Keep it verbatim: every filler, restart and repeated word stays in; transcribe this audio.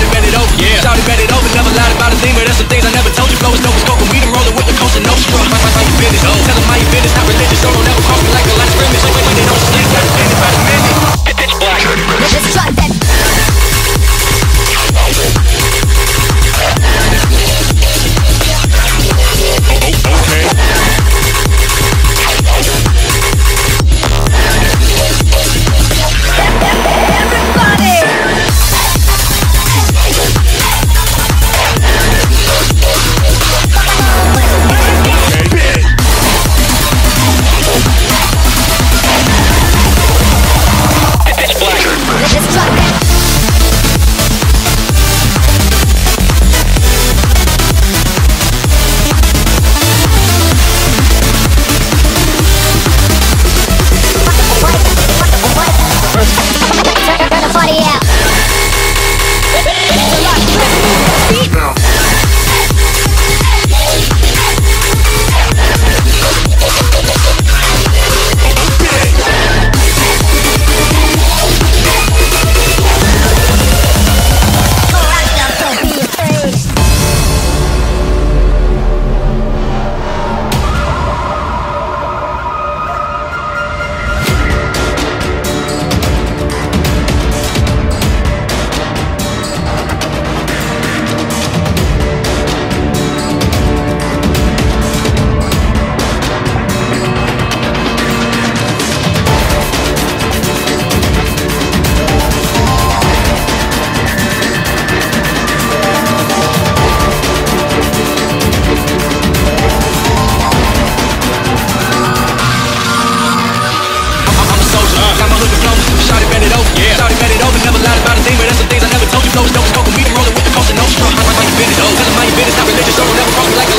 Shawty read it over, yeah. Shawty read it over, never lied about a thing, but that's the things I never told you. Flow is no scope, and we done rolling with the coast and no straw. Mind how you business, oh. Tell them how you business, not religious, so don't ever cross me like a line of scrimmage. Like when they don't sleep, that's the thing about a minute. It's black. It's black. That's the things I never told you. Flow is dope, smoke, weed, and rollin' with the coast and no straw. Mind how you business, oh. Tell them how you business, not religious, so don't ever cross me like